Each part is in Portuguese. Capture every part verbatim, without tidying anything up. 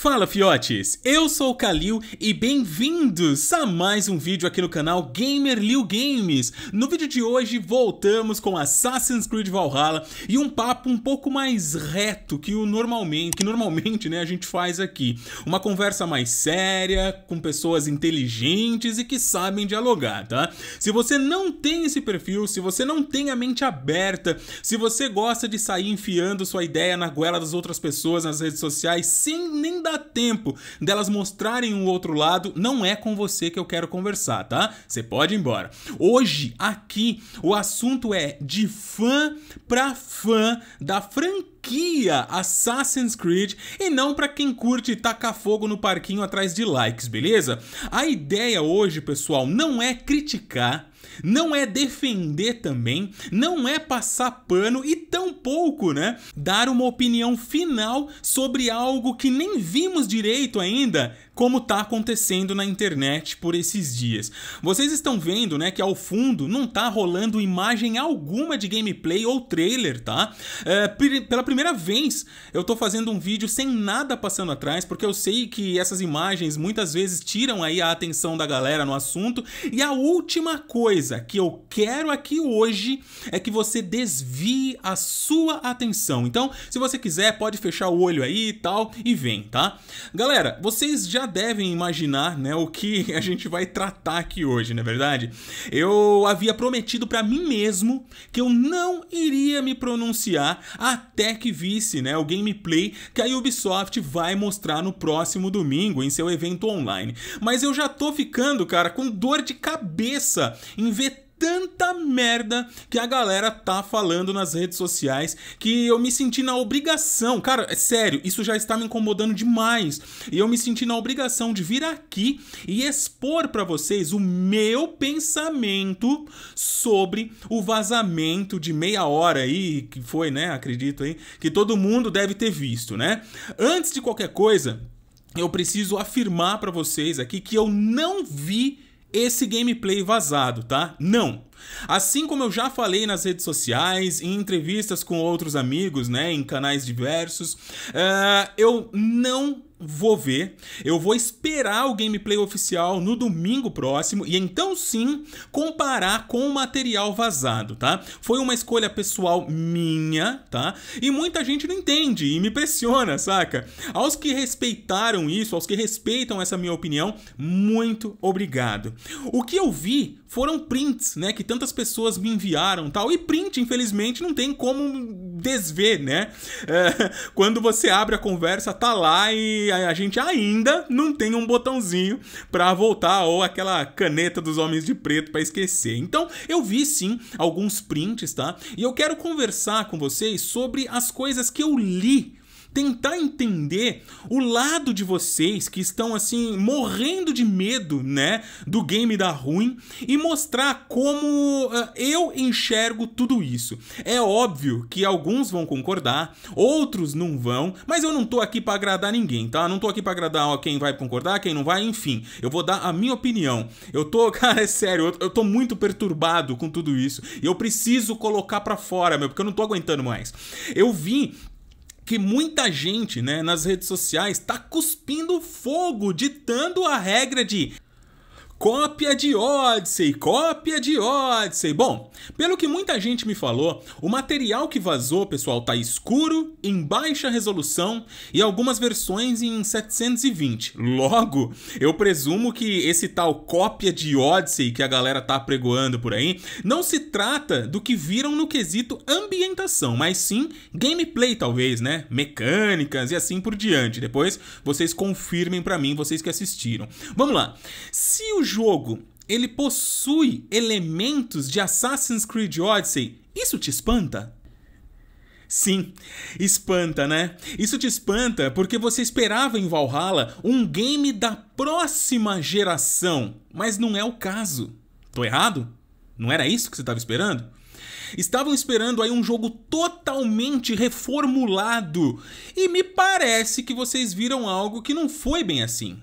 Fala fiotes, eu sou o Kalil e bem-vindos a mais um vídeo aqui no canal GamerLilGames. No vídeo de hoje voltamos com Assassin's Creed Valhalla e um papo um pouco mais reto que o normalmente, que normalmente né, a gente faz aqui. Uma conversa mais séria, com pessoas inteligentes e que sabem dialogar, tá? Se você não tem esse perfil, se você não tem a mente aberta, se você gosta de sair enfiando sua ideia na goela das outras pessoas nas redes sociais sem nem dar Dá tempo delas mostrarem um outro lado, não é com você que eu quero conversar, tá? Você pode ir embora. Hoje, aqui, o assunto é de fã pra fã da franquia Assassin's Creed e não pra quem curte tacar fogo no parquinho atrás de likes, beleza? A ideia hoje, pessoal, não é criticar, não é defender também, não é passar pano e tampouco, né, dar uma opinião final sobre algo que nem vimos direito ainda, como tá acontecendo na internet por esses dias. Vocês estão vendo, né, que ao fundo não tá rolando imagem alguma de gameplay ou trailer, tá? É, pela primeira vez eu tô fazendo um vídeo sem nada passando atrás, porque eu sei que essas imagens muitas vezes tiram aí a atenção da galera no assunto, e a última coisa Coisa que eu quero aqui hoje é que você desvie a sua atenção. Então, se você quiser, pode fechar o olho aí e tal e vem, tá? Galera, vocês já devem imaginar, né, o que a gente vai tratar aqui hoje, não é verdade? Eu havia prometido pra mim mesmo que eu não iria me pronunciar até que visse, né, o gameplay que a Ubisoft vai mostrar no próximo domingo em seu evento online. Mas eu já tô ficando, cara, com dor de cabeça em ver tanta merda que a galera tá falando nas redes sociais, que eu me senti na obrigação, cara, é sério, isso já está me incomodando demais, e eu me senti na obrigação de vir aqui e expor pra vocês o meu pensamento sobre o vazamento de meia hora aí, que foi, né, acredito aí, que todo mundo deve ter visto, né? Antes de qualquer coisa, eu preciso afirmar pra vocês aqui que eu não vi esse gameplay vazado, tá? Não! Assim como eu já falei nas redes sociais, em entrevistas com outros amigos, né, em canais diversos, uh, eu não vou ver, eu vou esperar o gameplay oficial no domingo próximo e então sim comparar com o material vazado, tá? Foi uma escolha pessoal minha, tá? E muita gente não entende e me pressiona, saca? Aos que respeitaram isso, aos que respeitam essa minha opinião, muito obrigado. O que eu vi foram prints, né, que tantas pessoas me enviaram, tal, e print, infelizmente, não tem como desver, né? É, quando você abre a conversa, tá lá e a gente ainda não tem um botãozinho pra voltar ou aquela caneta dos homens de preto pra esquecer. Então, eu vi sim alguns prints, tá? E eu quero conversar com vocês sobre as coisas que eu li, tentar entender o lado de vocês que estão assim morrendo de medo, né, do game dar ruim, e mostrar como uh, eu enxergo tudo isso. É óbvio que alguns vão concordar, outros não vão, mas eu não tô aqui pra agradar ninguém, tá? Não tô aqui pra agradar ó, quem vai concordar, quem não vai, enfim. Eu vou dar a minha opinião. Eu tô, cara, é sério, eu, eu tô muito perturbado com tudo isso. E eu preciso colocar pra fora, meu, porque eu não tô aguentando mais. Eu vi que muita gente, né, nas redes sociais tá cuspindo fogo, ditando a regra de cópia de Odyssey, cópia de Odyssey. Bom, pelo que muita gente me falou, o material que vazou, pessoal, tá escuro, em baixa resolução e algumas versões em setecentos e vinte. Logo, eu presumo que esse tal cópia de Odyssey que a galera tá apregoando por aí não se trata do que viram no quesito ambientação, mas sim gameplay, talvez, né? Mecânicas e assim por diante. Depois vocês confirmem pra mim, vocês que assistiram. Vamos lá. Se o jogo, ele possui elementos de Assassin's Creed Odyssey, isso te espanta? Sim, espanta, né? Isso te espanta porque você esperava em Valhalla um game da próxima geração, mas não é o caso. Tô errado? Não era isso que você estava esperando? Estavam esperando aí um jogo totalmente reformulado, e me parece que vocês viram algo que não foi bem assim.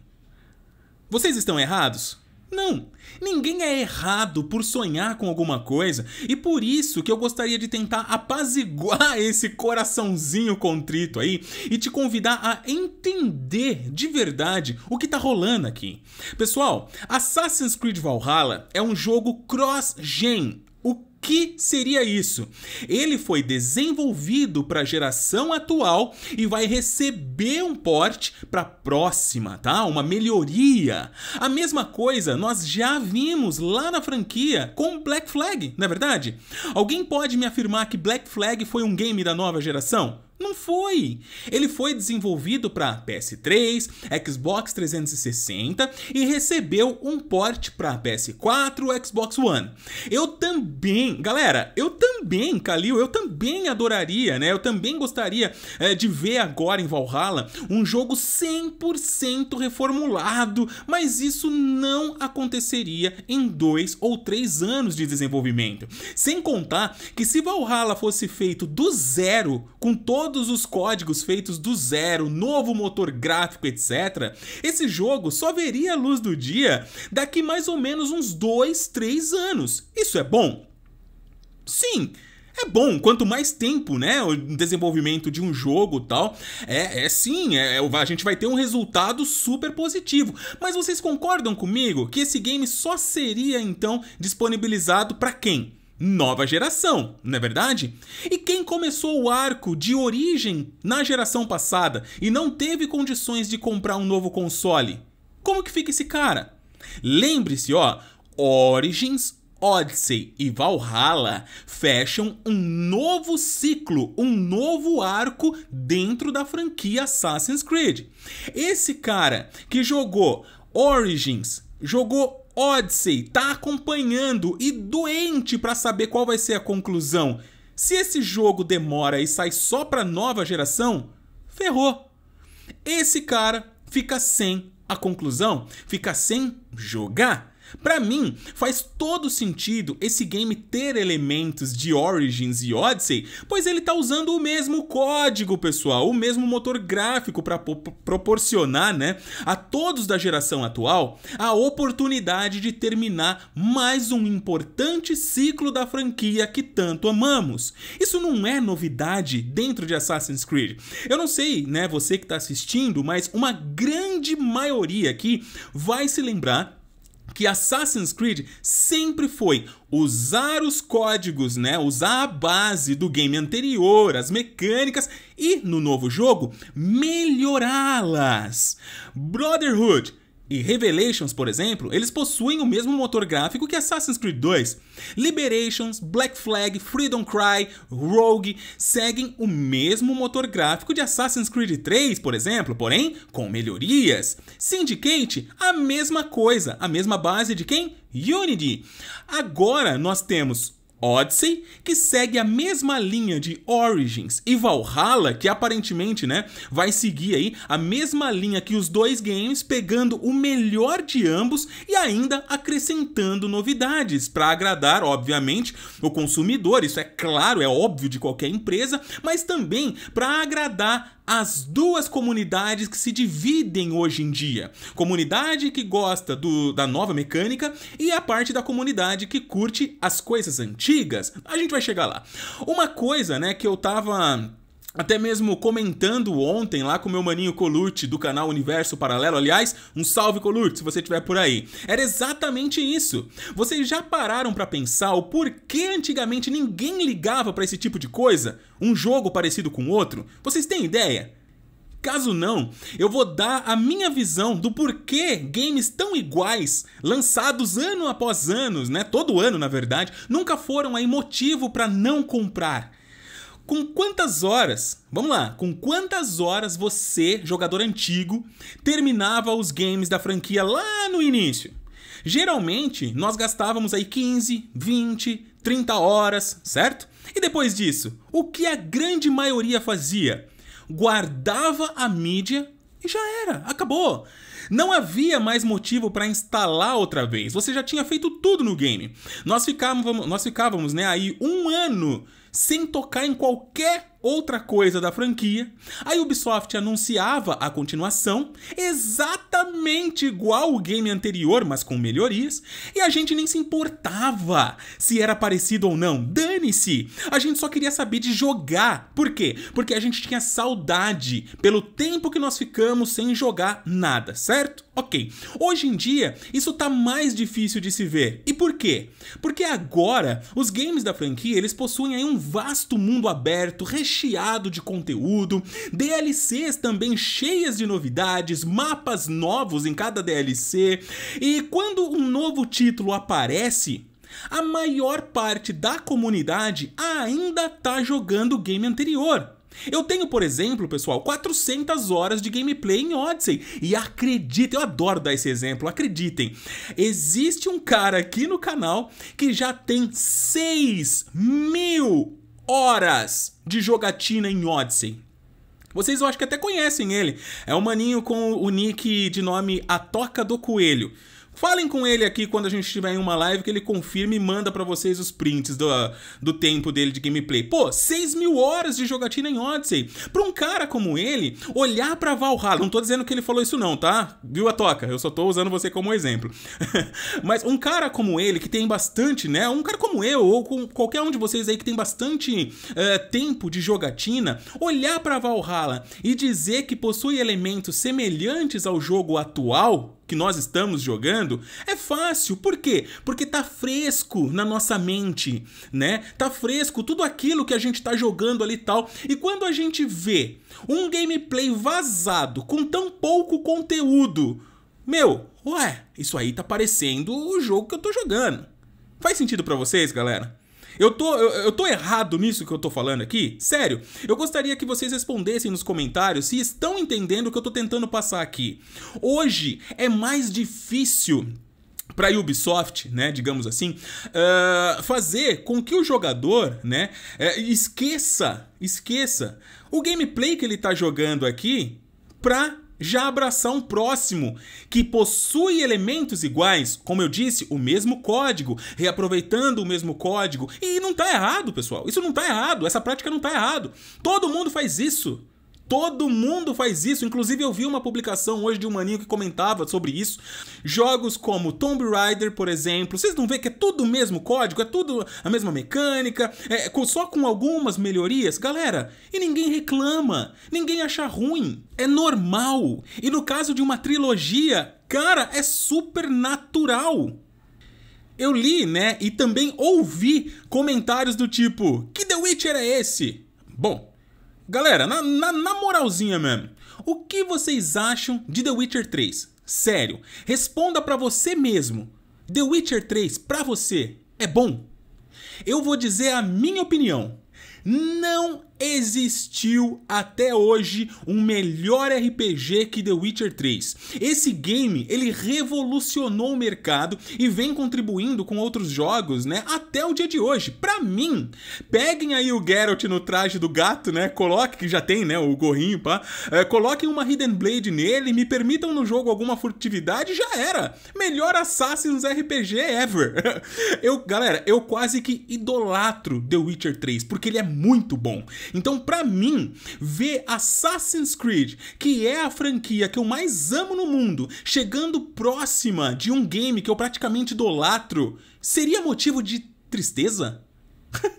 Vocês estão errados? Não, ninguém é errado por sonhar com alguma coisa, e por isso que eu gostaria de tentar apaziguar esse coraçãozinho contrito aí e te convidar a entender de verdade o que tá rolando aqui. Pessoal, Assassin's Creed Valhalla é um jogo cross-gen. O que seria isso? Ele foi desenvolvido para a geração atual e vai receber um port para a próxima, tá? Uma melhoria. A mesma coisa nós já vimos lá na franquia com Black Flag, não é verdade? Alguém pode me afirmar que Black Flag foi um game da nova geração? Não foi! Ele foi desenvolvido para P S três, Xbox trezentos e sessenta e recebeu um port para P S quatro, Xbox One. Eu também, galera, eu também, Kalil, eu também adoraria, né? Eu também gostaria é, de ver agora em Valhalla um jogo cem por cento reformulado, mas isso não aconteceria em dois ou três anos de desenvolvimento. Sem contar que se Valhalla fosse feito do zero, com todo Todos os códigos feitos do zero, novo motor gráfico, etcétera, esse jogo só veria a luz do dia daqui mais ou menos uns dois, três anos. Isso é bom? Sim! É bom, quanto mais tempo, né, o desenvolvimento de um jogo e tal, é, é sim, é, a gente vai ter um resultado super positivo. Mas vocês concordam comigo que esse game só seria, então, disponibilizado para quem? Nova geração, não é verdade? E quem começou o arco de origem na geração passada e não teve condições de comprar um novo console? Como que fica esse cara? Lembre-se, ó, Origins, Odyssey e Valhalla fecham um novo ciclo, um novo arco dentro da franquia Assassin's Creed. Esse cara que jogou Origins, jogou Odyssey, tá acompanhando e doente para saber qual vai ser a conclusão. Se esse jogo demora e sai só pra nova geração, ferrou. Esse cara fica sem a conclusão, fica sem jogar. Pra mim, faz todo sentido esse game ter elementos de Origins e Odyssey, pois ele tá usando o mesmo código, pessoal, o mesmo motor gráfico para proporcionar, né, a todos da geração atual a oportunidade de terminar mais um importante ciclo da franquia que tanto amamos. Isso não é novidade dentro de Assassin's Creed. Eu não sei, né, você que tá assistindo, mas uma grande maioria aqui vai se lembrar que Assassin's Creed sempre foi usar os códigos, né? Usar a base do game anterior, as mecânicas e, no novo jogo, melhorá-las. Brotherhood e Revelations, por exemplo, eles possuem o mesmo motor gráfico que Assassin's Creed dois. Liberations, Black Flag, Freedom Cry, Rogue seguem o mesmo motor gráfico de Assassin's Creed três, por exemplo, porém com melhorias. Syndicate, a mesma coisa, a mesma base de quem? Unity. Agora nós temos Odyssey, que segue a mesma linha de Origins, e Valhalla, que aparentemente, né, vai seguir aí a mesma linha que os dois games, pegando o melhor de ambos e ainda acrescentando novidades para agradar, obviamente, o consumidor. Isso é claro, é óbvio de qualquer empresa, mas também para agradar as duas comunidades que se dividem hoje em dia. Comunidade que gosta do, da nova mecânica e a parte da comunidade que curte as coisas antigas. A gente vai chegar lá. Uma coisa, né, que eu tava até mesmo comentando ontem lá com meu maninho Colurti do canal Universo Paralelo, aliás, um salve Colurti se você estiver por aí, era exatamente isso. Vocês já pararam pra pensar o porquê antigamente ninguém ligava pra esse tipo de coisa? Um jogo parecido com outro? Vocês têm ideia? Caso não, eu vou dar a minha visão do porquê games tão iguais, lançados ano após ano, né, todo ano na verdade, nunca foram aí motivo pra não comprar. Com quantas horas, vamos lá, com quantas horas você, jogador antigo, terminava os games da franquia lá no início? Geralmente, nós gastávamos aí quinze, vinte, trinta horas, certo? E depois disso, o que a grande maioria fazia? Guardava a mídia e já era, acabou. Não havia mais motivo para instalar outra vez. Você já tinha feito tudo no game. Nós ficávamos, nós ficávamos né, aí um ano sem tocar em qualquer outra coisa da franquia. A Ubisoft anunciava a continuação exatamente igual o game anterior, mas com melhorias, e a gente nem se importava se era parecido ou não. Dane-se! A gente só queria saber de jogar. Por quê? Porque a gente tinha saudade pelo tempo que nós ficamos sem jogar nada, certo? Ok. Hoje em dia, isso tá mais difícil de se ver. E por quê? Porque agora, os games da franquia, eles possuem aí um vasto mundo aberto, recheado Recheado de conteúdo, D L Cs também cheias de novidades, mapas novos em cada D L C, e quando um novo título aparece, a maior parte da comunidade ainda tá jogando o game anterior. Eu tenho, por exemplo, pessoal, quatrocentas horas de gameplay em Odyssey. E acreditem, eu adoro dar esse exemplo, acreditem. Existe um cara aqui no canal que já tem seis mil horas de jogatina em Odyssey. Vocês, eu acho que até conhecem ele. É um maninho com o nick de nome A Toca do Coelho. Falem com ele aqui quando a gente estiver em uma live que ele confirme e manda pra vocês os prints do, do tempo dele de gameplay. Pô, seis mil horas de jogatina em Odyssey. Pra um cara como ele, olhar pra Valhalla... Não tô dizendo que ele falou isso não, tá? Viu, A Toca? Eu só tô usando você como exemplo. Mas um cara como ele, que tem bastante, né? Um cara como eu, ou com qualquer um de vocês aí que tem bastante uh, tempo de jogatina, olhar pra Valhalla e dizer que possui elementos semelhantes ao jogo atual... que nós estamos jogando, é fácil. Por quê? Porque tá fresco na nossa mente, né? Tá fresco tudo aquilo que a gente tá jogando ali e tal. E quando a gente vê um gameplay vazado com tão pouco conteúdo, meu, ué, isso aí tá parecendo o jogo que eu tô jogando. Faz sentido pra vocês, galera? Eu tô, eu, eu tô errado nisso que eu tô falando aqui? Sério, eu gostaria que vocês respondessem nos comentários se estão entendendo o que eu tô tentando passar aqui. Hoje é mais difícil pra Ubisoft, né, digamos assim, uh, fazer com que o jogador, né, uh, esqueça, esqueça o gameplay que ele tá jogando aqui pra... já abraçar um próximo, que possui elementos iguais, como eu disse, o mesmo código, reaproveitando o mesmo código. E não tá errado, pessoal, isso não tá errado, essa prática não tá errado. Todo mundo faz isso, todo mundo faz isso. Inclusive eu vi uma publicação hoje de um maninho que comentava sobre isso. Jogos como Tomb Raider, por exemplo, vocês não vê que é tudo o mesmo código, é tudo a mesma mecânica, é, só com algumas melhorias, galera, e ninguém reclama, ninguém acha ruim. É normal. E no caso de uma trilogia, cara, é super natural. Eu li, né, e também ouvi comentários do tipo: que The Witcher é esse? Bom, galera, na, na, na moralzinha mesmo, o que vocês acham de The Witcher três? Sério, responda pra você mesmo. The Witcher três, pra você, é bom? Eu vou dizer a minha opinião. Não existiu até hoje um melhor R P G que The Witcher três. Esse game, ele revolucionou o mercado e vem contribuindo com outros jogos, né, até o dia de hoje. Pra mim, peguem aí o Geralt no traje do gato, né, coloquem, que já tem, né, o gorrinho, pá, é, coloquem uma Hidden Blade nele, me permitam no jogo alguma furtividade, já era. Melhor Assassin's R P G ever. Eu, galera, eu quase que idolatro The Witcher três, porque ele é muito bom. Então, pra mim, ver Assassin's Creed, que é a franquia que eu mais amo no mundo, chegando próxima de um game que eu praticamente idolatro, seria motivo de tristeza?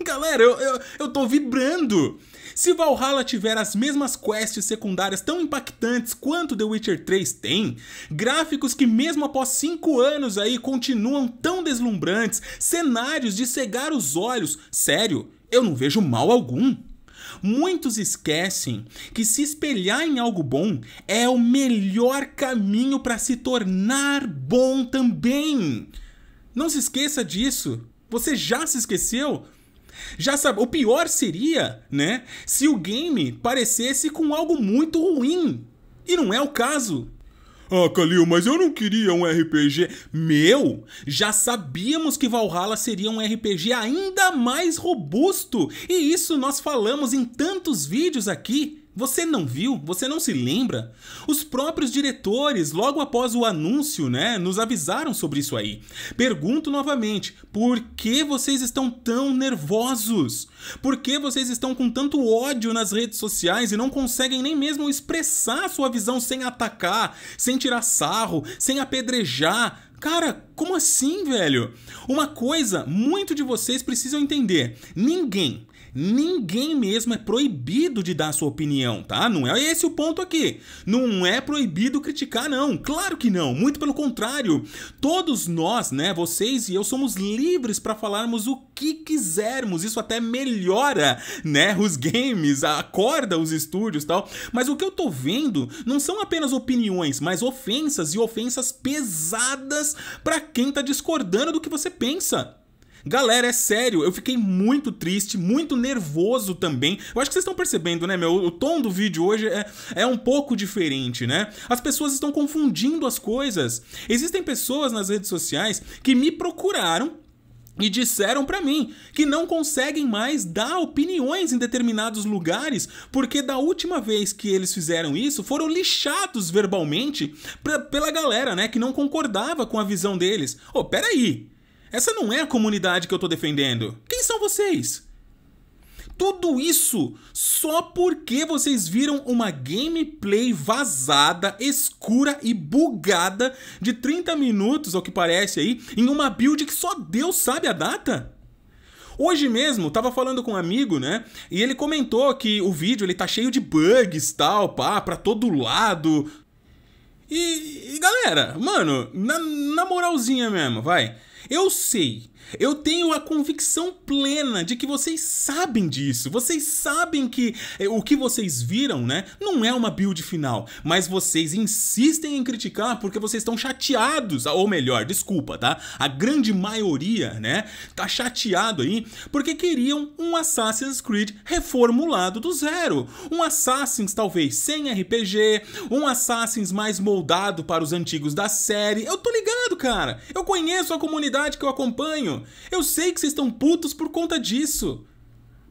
Galera, eu, eu, eu tô vibrando! Se Valhalla tiver as mesmas quests secundárias tão impactantes quanto The Witcher três tem, gráficos que mesmo após cinco anos aí continuam tão deslumbrantes, cenários de cegar os olhos, sério, eu não vejo mal algum. Muitos esquecem que se espelhar em algo bom é o melhor caminho para se tornar bom também. Não se esqueça disso. Você já se esqueceu? Já sabe, o pior seria, né, se o game parecesse com algo muito ruim. E não é o caso. Ah, Kalil, mas eu não queria um R P G. Meu, já sabíamos que Valhalla seria um R P G ainda mais robusto. E isso nós falamos em tantos vídeos aqui. Você não viu? Você não se lembra? Os próprios diretores, logo após o anúncio, né, nos avisaram sobre isso aí. Pergunto novamente, por que vocês estão tão nervosos? Por que vocês estão com tanto ódio nas redes sociais e não conseguem nem mesmo expressar sua visão sem atacar, sem tirar sarro, sem apedrejar? Cara, como assim, velho? Uma coisa muito de vocês precisam entender, ninguém... Ninguém mesmo é proibido de dar sua opinião, tá? Não é esse o ponto aqui. Não é proibido criticar, não. Claro que não, muito pelo contrário. Todos nós, né, vocês e eu, somos livres para falarmos o que quisermos. Isso até melhora, né, os games, acorda os estúdios e tal. Mas o que eu tô vendo não são apenas opiniões, mas ofensas e ofensas pesadas para quem tá discordando do que você pensa. Galera, é sério, eu fiquei muito triste, muito nervoso também. Eu acho que vocês estão percebendo, né, meu? O tom do vídeo hoje é, é um pouco diferente, né? As pessoas estão confundindo as coisas. Existem pessoas nas redes sociais que me procuraram e disseram pra mim que não conseguem mais dar opiniões em determinados lugares porque da última vez que eles fizeram isso foram lixados verbalmente pra, pela galera, né, que não concordava com a visão deles. Ô, peraí! Essa não é a comunidade que eu tô defendendo. Quem são vocês? Tudo isso só porque vocês viram uma gameplay vazada, escura e bugada de trinta minutos, ao que parece aí, em uma build que só Deus sabe a data? Hoje mesmo, tava falando com um amigo, né, e ele comentou que o vídeo ele tá cheio de bugs, tal, pá, pra todo lado. E, e galera, mano, na, na moralzinha mesmo, vai... Eu sei, eu tenho a convicção plena de que vocês sabem disso, vocês sabem que o que vocês viram, né, não é uma build final, mas vocês insistem em criticar porque vocês estão chateados, ou melhor, desculpa, tá, a grande maioria, né, tá chateado aí porque queriam um Assassin's Creed reformulado do zero, um Assassin's talvez sem R P G, um Assassin's mais moldado para os antigos da série. Eu tô ligado, cara, eu conheço a comunidade que eu acompanho. Eu sei que vocês estão putos por conta disso.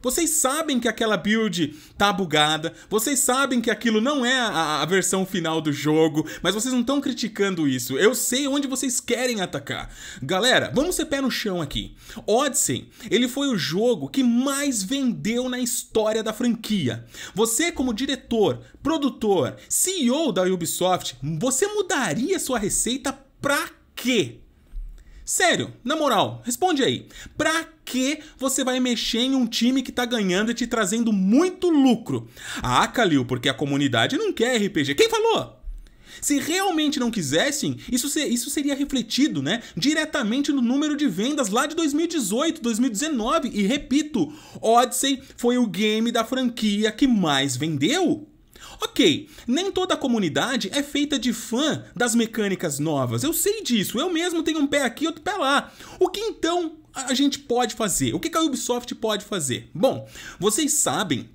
Vocês sabem que aquela build tá bugada, vocês sabem que aquilo não é a, a versão final do jogo, mas vocês não estão criticando isso. Eu sei onde vocês querem atacar. Galera, vamos ser pé no chão aqui. Odyssey, ele foi o jogo que mais vendeu na história da franquia. Você, como diretor, produtor, C E O da Ubisoft, você mudaria sua receita pra quê? Sério, na moral, responde aí. Pra que você vai mexer em um time que tá ganhando e te trazendo muito lucro? Ah, Kalil, porque a comunidade não quer R P G. Quem falou? Se realmente não quisessem, isso, ser, isso seria refletido, né, diretamente no número de vendas lá de dois mil e dezoito, dois mil e dezenove. E repito, Odyssey foi o game da franquia que mais vendeu. Ok, nem toda a comunidade é feita de fã das mecânicas novas, eu sei disso, eu mesmo tenho um pé aqui e outro pé lá. O que então a gente pode fazer? O que a Ubisoft pode fazer? Bom, vocês sabem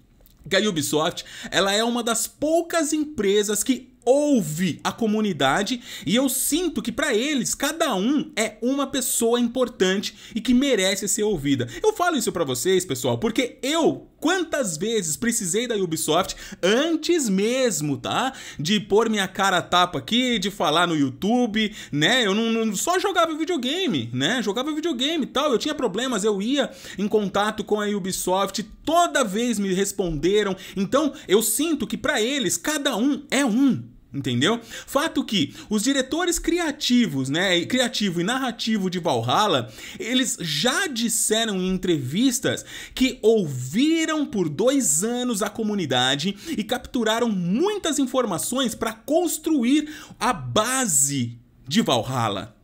que a Ubisoft ela é uma das poucas empresas que ouve a comunidade, e eu sinto que para eles cada um é uma pessoa importante e que merece ser ouvida. Eu falo isso para vocês, pessoal, porque eu quantas vezes precisei da Ubisoft antes mesmo, tá, de pôr minha cara a tapa aqui, de falar no YouTube, né? Eu não, não só jogava videogame, né? Jogava videogame e tal, eu tinha problemas, eu ia em contato com a Ubisoft, toda vez me responderam. Então eu sinto que para eles cada um é um. Entendeu? Fato que os diretores criativos, né, criativo e narrativo de Valhalla, eles já disseram em entrevistas que ouviram por dois anos a comunidade e capturaram muitas informações para construir a base de Valhalla.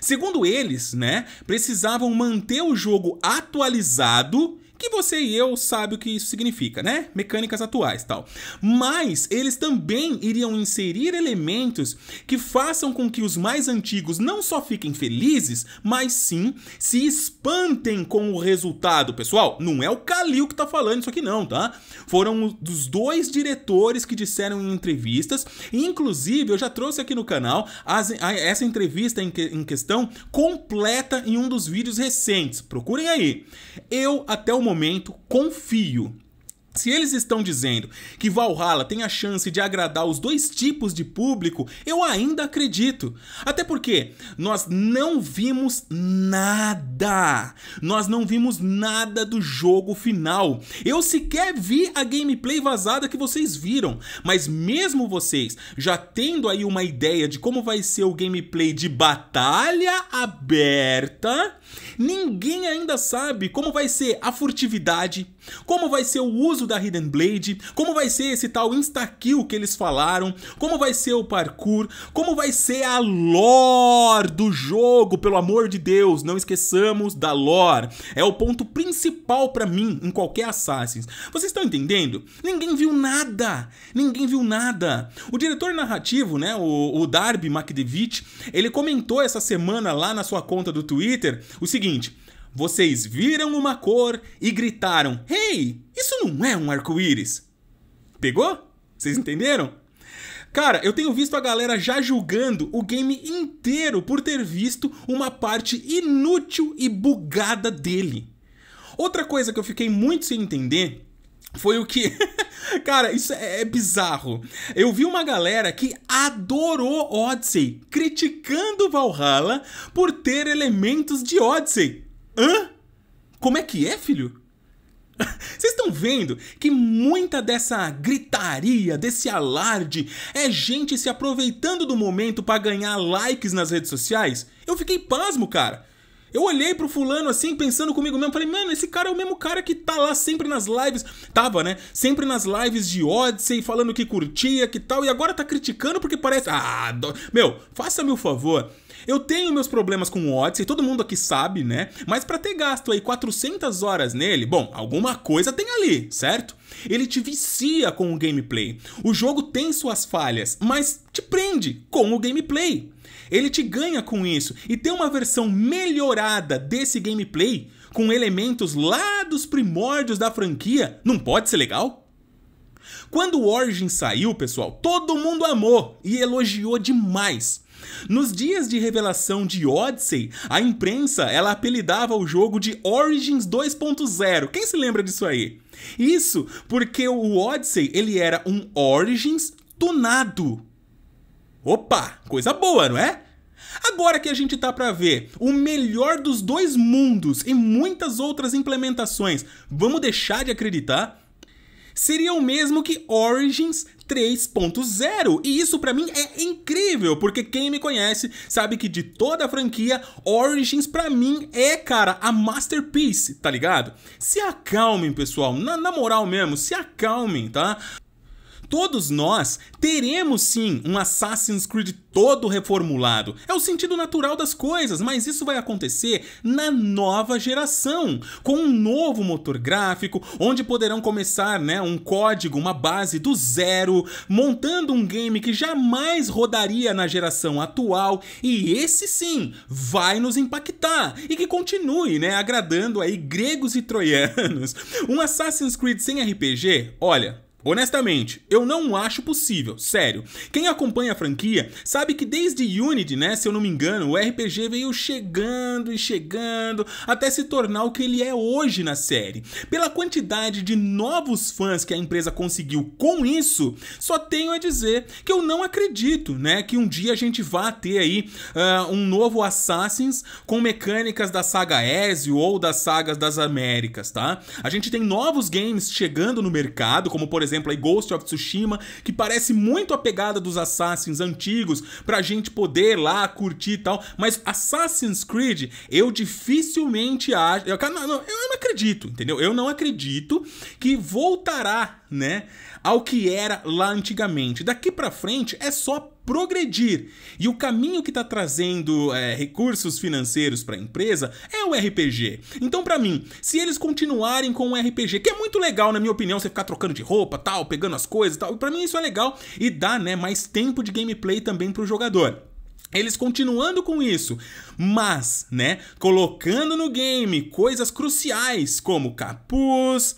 Segundo eles, né, precisavam manter o jogo atualizado, que você e eu sabe o que isso significa, né? Mecânicas atuais e tal. Mas eles também iriam inserir elementos que façam com que os mais antigos não só fiquem felizes, mas sim se espantem com o resultado. Pessoal, não é o Kalil que tá falando isso aqui não, tá? Foram dos dois diretores que disseram em entrevistas. Inclusive, eu já trouxe aqui no canal as, a, essa entrevista em, que, em questão completa em um dos vídeos recentes. Procurem aí. Eu, até o momento, confio Se eles estão dizendo que Valhalla tem a chance de agradar os dois tipos de público, eu ainda acredito. Até porque nós não vimos nada. Nós não vimos nada do jogo final. Eu sequer vi a gameplay vazada que vocês viram. Mas mesmo vocês já tendo aí uma ideia de como vai ser o gameplay de batalha aberta, ninguém ainda sabe como vai ser a furtividade, como vai ser o uso da Hidden Blade, como vai ser esse tal insta-kill que eles falaram, como vai ser o parkour, como vai ser a lore do jogo. Pelo amor de Deus, não esqueçamos da lore. É o ponto principal pra mim em qualquer Assassin's. Vocês estão entendendo? Ninguém viu nada, ninguém viu nada. O diretor narrativo, né, o, o Darby McDevitt, ele comentou essa semana lá na sua conta do Twitter o seguinte: vocês viram uma cor e gritaram, hey, isso não é um arco-íris. Pegou? Vocês entenderam? Cara, eu tenho visto a galera já julgando o game inteiro por ter visto uma parte inútil e bugada dele. Outra coisa que eu fiquei muito sem entender foi o que... Cara, isso é bizarro. Eu vi uma galera que adorou Odyssey, criticando Valhalla por ter elementos de Odyssey. Hã? Como é que é, filho? Vocês estão vendo que muita dessa gritaria, desse alarde, é gente se aproveitando do momento para ganhar likes nas redes sociais? Eu fiquei pasmo, cara. Eu olhei pro fulano assim, pensando comigo mesmo, falei, mano, esse cara é o mesmo cara que tá lá sempre nas lives, tava, né, sempre nas lives de Odyssey, falando que curtia, que tal, e agora tá criticando porque parece... Ah, do... meu, faça-me o favor. Eu tenho meus problemas com o Odyssey, todo mundo aqui sabe, né, mas pra ter gasto aí quatrocentas horas nele, bom, alguma coisa tem ali, certo? Ele te vicia com o gameplay. O jogo tem suas falhas, mas te prende com o gameplay. Ele te ganha com isso, e ter uma versão melhorada desse gameplay, com elementos lá dos primórdios da franquia, não pode ser legal? Quando o Origins saiu, pessoal, todo mundo amou e elogiou demais. Nos dias de revelação de Odyssey, a imprensa ela apelidava o jogo de Origins dois ponto zero. Quem se lembra disso aí? Isso porque o Odyssey ele era um Origins tunado. Opa, coisa boa, não é? Agora que a gente tá pra ver o melhor dos dois mundos e muitas outras implementações, vamos deixar de acreditar? Seria o mesmo que Origins três ponto zero, e isso pra mim é incrível, porque quem me conhece sabe que de toda a franquia, Origins pra mim é, cara, a masterpiece, tá ligado? Se acalmem, pessoal, na, na moral mesmo, se acalmem, tá? Todos nós teremos sim um Assassin's Creed todo reformulado. É o sentido natural das coisas, mas isso vai acontecer na nova geração, com um novo motor gráfico, onde poderão começar, né, um código, uma base do zero, montando um game que jamais rodaria na geração atual, e esse sim vai nos impactar, e que continue, né, agradando aí gregos e troianos. Um Assassin's Creed sem R P G, olha... honestamente, eu não acho possível, sério. Quem acompanha a franquia sabe que desde Unity, né, se eu não me engano, o R P G veio chegando e chegando até se tornar o que ele é hoje na série. Pela quantidade de novos fãs que a empresa conseguiu com isso, só tenho a dizer que eu não acredito, né, que um dia a gente vá ter aí uh, um novo Assassin's com mecânicas da saga Ezio ou das sagas das Américas, tá? A gente tem novos games chegando no mercado, como por exemplo, exemplo, aí Ghost of Tsushima, que parece muito a pegada dos Assassins antigos, pra gente poder lá curtir e tal, mas Assassin's Creed, eu dificilmente acho, eu, eu não acredito, entendeu? Eu não acredito que voltará, né, ao que era lá antigamente. Daqui pra frente é só progredir, e o caminho que tá trazendo é, recursos financeiros pra empresa é o R P G. Então pra mim, se eles continuarem com o R P G, que é muito legal na minha opinião, você ficar trocando de roupa, tal, pegando as coisas, tal, pra mim isso é legal e dá, né, mais tempo de gameplay também pro jogador. Eles continuando com isso, mas, né, colocando no game coisas cruciais como capuz,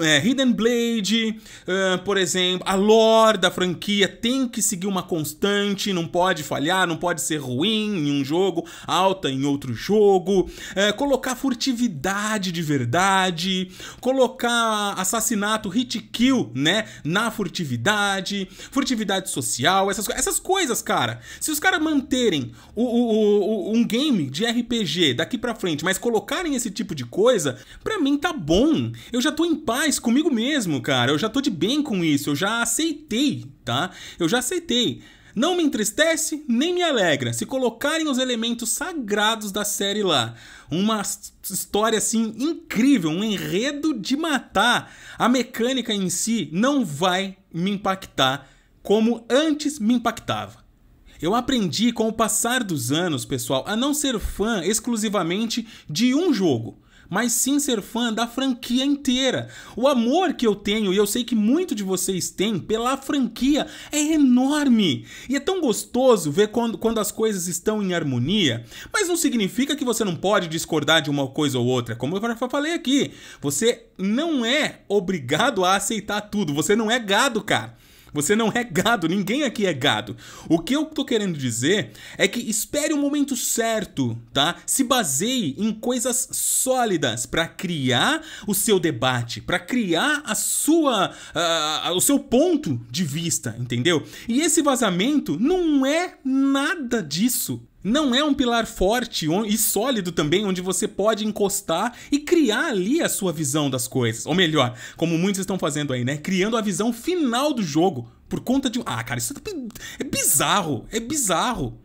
é, Hidden Blade, uh, por exemplo, a lore da franquia tem que seguir uma constante, não pode falhar, não pode ser ruim em um jogo, alta em outro jogo, é, colocar furtividade de verdade, colocar assassinato, hit kill, né, na furtividade, furtividade social, essas, essas coisas, cara. Se os caras manterem o, o, o, um game de R P G daqui pra frente, mas colocarem esse tipo de coisa, pra mim tá bom. Eu já tô em paz comigo mesmo, cara. Eu já tô de bem com isso. Eu já aceitei, tá? Eu já aceitei. Não me entristece, nem me alegra. Se colocarem os elementos sagrados da série lá, uma história assim incrível, um enredo de matar, a mecânica em si não vai me impactar como antes me impactava. Eu aprendi com o passar dos anos, pessoal, a não ser fã exclusivamente de um jogo, mas sim ser fã da franquia inteira. O amor que eu tenho, e eu sei que muito de vocês têm, pela franquia é enorme. E é tão gostoso ver quando, quando as coisas estão em harmonia, mas não significa que você não pode discordar de uma coisa ou outra. Como eu já falei aqui, você não é obrigado a aceitar tudo, você não é gado, cara. Você não é gado, ninguém aqui é gado. O que eu tô querendo dizer é que espere o momento certo, tá? Se baseie em coisas sólidas para criar o seu debate, para criar a sua, uh, o seu ponto de vista, entendeu? E esse vazamento não é nada disso. Não é um pilar forte e sólido também, onde você pode encostar e criar ali a sua visão das coisas. Ou melhor, como muitos estão fazendo aí, né? Criando a visão final do jogo por conta de... Ah, cara, isso é bizarro, é bizarro.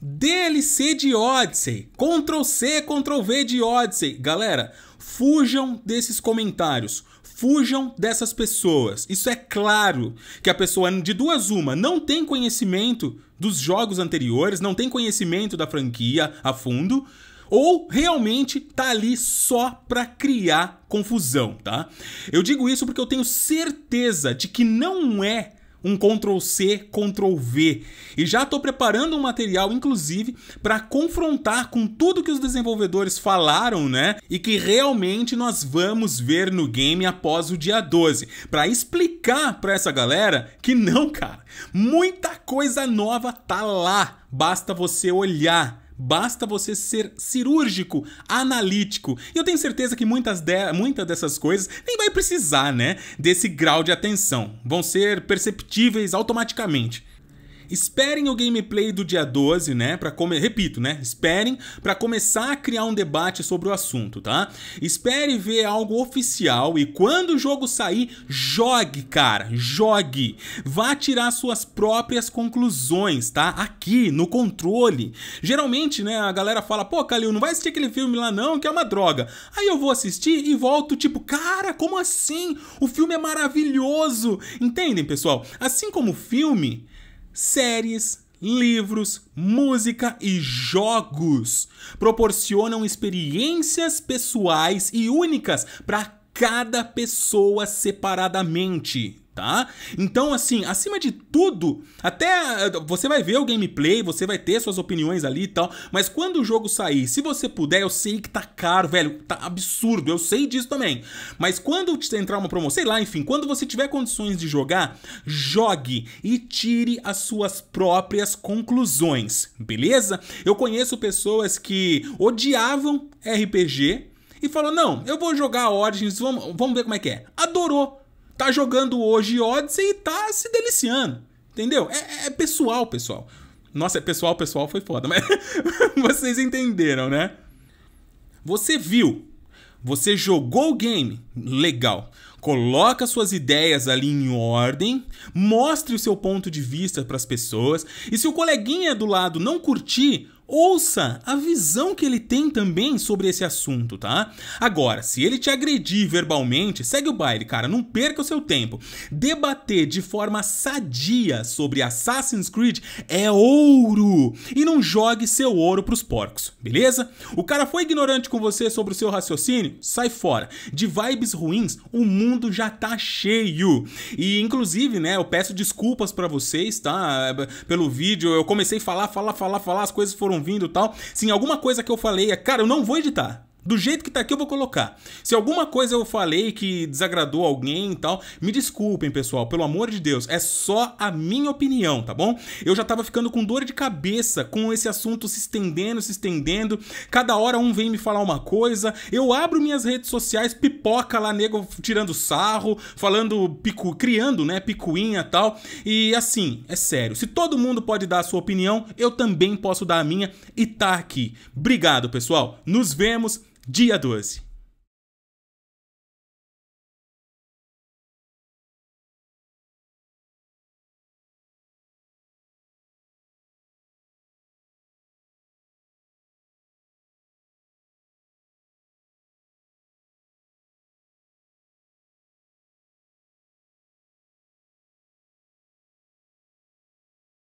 D L C de Odyssey. Ctrl-C, Ctrl-V de Odyssey. Galera, fujam desses comentários. Fujam dessas pessoas. Isso é claro que a pessoa de duas uma não tem conhecimento dos jogos anteriores, não tem conhecimento da franquia a fundo, ou realmente tá ali só pra criar confusão, tá? Eu digo isso porque eu tenho certeza de que não é um Ctrl-C, Ctrl-V. E já estou preparando um material, inclusive, para confrontar com tudo que os desenvolvedores falaram, né? E que realmente nós vamos ver no game após o dia doze. Para explicar para essa galera que não, cara. Muita coisa nova tá lá. Basta você olhar. Basta você ser cirúrgico, analítico. E eu tenho certeza que muitas de, muita dessas coisas nem vai precisar, né, desse grau de atenção. Vão ser perceptíveis automaticamente. Esperem o gameplay do dia doze, né? Pra come... Repito, né? Esperem para começar a criar um debate sobre o assunto, tá? Espere ver algo oficial e quando o jogo sair, jogue, cara, jogue. Vá tirar suas próprias conclusões, tá? Aqui, no controle. Geralmente, né? A galera fala, pô, Calil, não vai assistir aquele filme lá não, que é uma droga. Aí eu vou assistir e volto, tipo, cara, como assim? O filme é maravilhoso. Entendem, pessoal? Assim como o filme... Séries, livros, música e jogos proporcionam experiências pessoais e únicas para cada pessoa separadamente, tá? Então, assim, acima de tudo, até você vai ver o gameplay, você vai ter suas opiniões ali e tal, mas quando o jogo sair, se você puder, eu sei que tá caro, velho, tá absurdo, eu sei disso também, mas quando entrar uma promoção, sei lá, enfim, quando você tiver condições de jogar, jogue e tire as suas próprias conclusões, beleza? Eu conheço pessoas que odiavam R P G e falaram, não, eu vou jogar Origins, vamos, vamos ver como é que é. Adorou. Tá jogando hoje Odyssey e tá se deliciando, entendeu? É, é pessoal, pessoal. Nossa, é pessoal, pessoal, foi foda, mas vocês entenderam, né? Você viu, você jogou o game, legal. Coloca suas ideias ali em ordem, mostre o seu ponto de vista para as pessoas e se o coleguinha do lado não curtir, ouça a visão que ele tem também sobre esse assunto, tá? Agora, se ele te agredir verbalmente, segue o baile, cara, não perca o seu tempo. Debater de forma sadia sobre Assassin's Creed é ouro, e não jogue seu ouro pros porcos, beleza? O cara foi ignorante com você sobre o seu raciocínio? Sai fora. De vibes ruins, o mundo já tá cheio. E inclusive, né, eu peço desculpas pra vocês, tá? Pelo vídeo, eu comecei a falar, falar, falar, falar, as coisas foram vindo e tal. Sim, alguma coisa que eu falei é, cara, eu não vou editar. Do jeito que tá aqui eu vou colocar. Se alguma coisa eu falei que desagradou alguém e tal, me desculpem, pessoal, pelo amor de Deus, é só a minha opinião, tá bom? Eu já tava ficando com dor de cabeça com esse assunto se estendendo, se estendendo, cada hora um vem me falar uma coisa, eu abro minhas redes sociais, pipoca lá, nego tirando sarro, falando, picu, criando, né, picuinha e tal, e assim, é sério, se todo mundo pode dar a sua opinião, eu também posso dar a minha e tá aqui. Obrigado, pessoal, nos vemos dia doze.